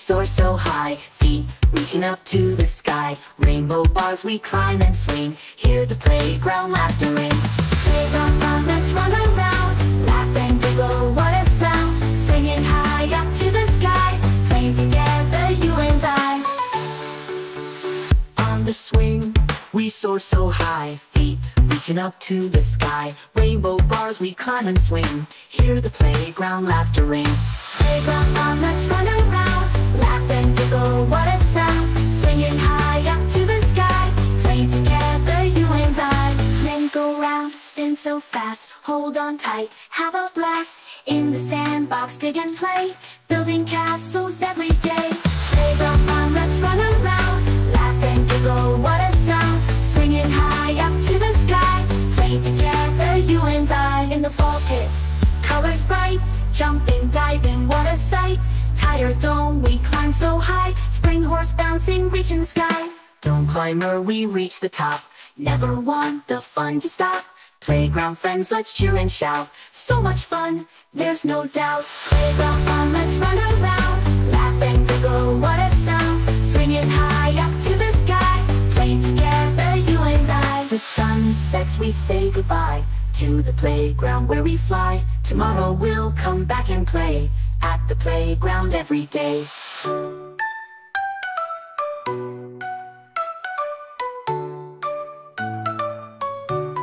soar so high, feet reaching up to the sky. Rainbow bars we climb and swing, hear the playground laughter ring. Playground fun, let's run around, laugh and giggle, what a sound. Swinging high up to the sky, playing together, you and I. On the swing, we soar so high, feet reaching up to the sky. Rainbow bars we climb and swing, hear the playground laughter ring. Playground fun, let's run around, laugh and giggle, what a sound. Swinging high up to the sky, playing together, you and I. Then go round, spin so fast, hold on tight, have a blast. In the sandbox, dig and play, building castles every day. Playground fun, let's run around, laugh and giggle, what a sound. Swinging high up to the sky, playing together, you and I. In the ball pit, colors bright, jumping, diving, what a sight. Tire dome, we climb so high, spring horse bouncing, reaching the sky. Dome climber, we reach the top, never want the fun to stop. Playground friends, let's cheer and shout, so much fun, there's no doubt. Playground fun, let's run around, laugh and giggle, what a sound. Swinging high up to the sky, playing together, you and I. As the sun sets, we say goodbye to the playground where we fly. Tomorrow we'll come back and play at the playground every day.